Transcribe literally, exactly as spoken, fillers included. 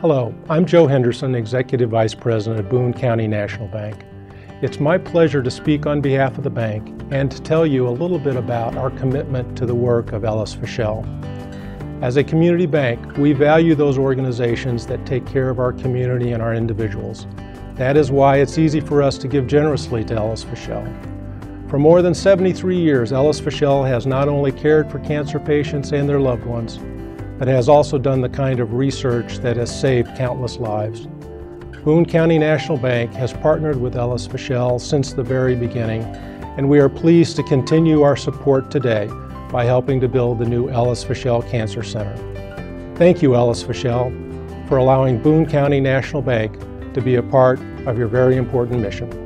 Hello, I'm Joe Henderson, Executive Vice President at Boone County National Bank. It's my pleasure to speak on behalf of the bank and to tell you a little bit about our commitment to the work of Ellis Fischel. As a community bank, we value those organizations that take care of our community and our individuals. That is why it's easy for us to give generously to Ellis Fischel. For more than seventy-three years, Ellis Fischel has not only cared for cancer patients and their loved ones, but has also done the kind of research that has saved countless lives. Boone County National Bank has partnered with Ellis Fischel since the very beginning, and we are pleased to continue our support today by helping to build the new Ellis Fischel Cancer Center. Thank you, Ellis Fischel, for allowing Boone County National Bank to be a part of your very important mission.